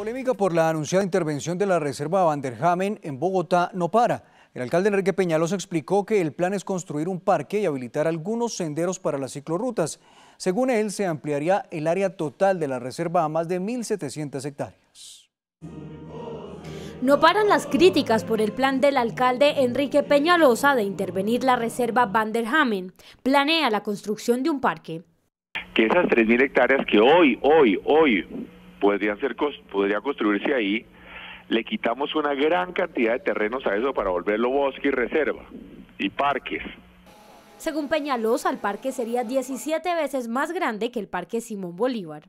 polémica por la anunciada intervención de la Reserva Van der Hammen en Bogotá no para. El alcalde Enrique Peñalosa explicó que el plan es construir un parque y habilitar algunos senderos para las ciclorrutas. Según él, se ampliaría el área total de la reserva a más de 1.700 hectáreas. No paran las críticas por el plan del alcalde Enrique Peñalosa de intervenir la Reserva Van der Hammen. Planea la construcción de un parque. Que esas 3.000 hectáreas que hoy podría construirse ahí, le quitamos una gran cantidad de terrenos a eso para volverlo bosque y reserva y parques. Según Peñalosa, el parque sería 17 veces más grande que el Parque Simón Bolívar.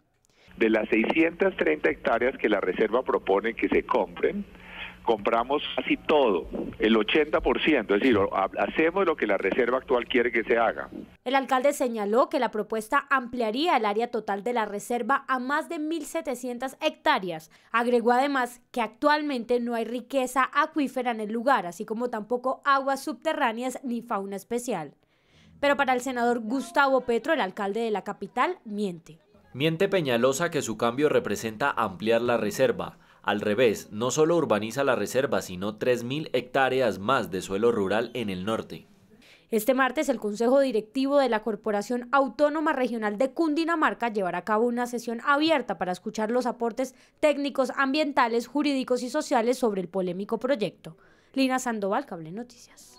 De las 630 hectáreas que la Reserva propone que se compren, compramos casi todo, el 80%, es decir, hacemos lo que la Reserva actual quiere que se haga. El alcalde señaló que la propuesta ampliaría el área total de la reserva a más de 1.700 hectáreas. Agregó además que actualmente no hay riqueza acuífera en el lugar, así como tampoco aguas subterráneas ni fauna especial. Pero para el senador Gustavo Petro, el alcalde de la capital, miente. Miente Peñalosa que su cambio representa ampliar la reserva. Al revés, no solo urbaniza la reserva, sino 3.000 hectáreas más de suelo rural en el norte. Este martes el Consejo Directivo de la Corporación Autónoma Regional de Cundinamarca llevará a cabo una sesión abierta para escuchar los aportes técnicos, ambientales, jurídicos y sociales sobre el polémico proyecto. Lina Sandoval, Cable Noticias.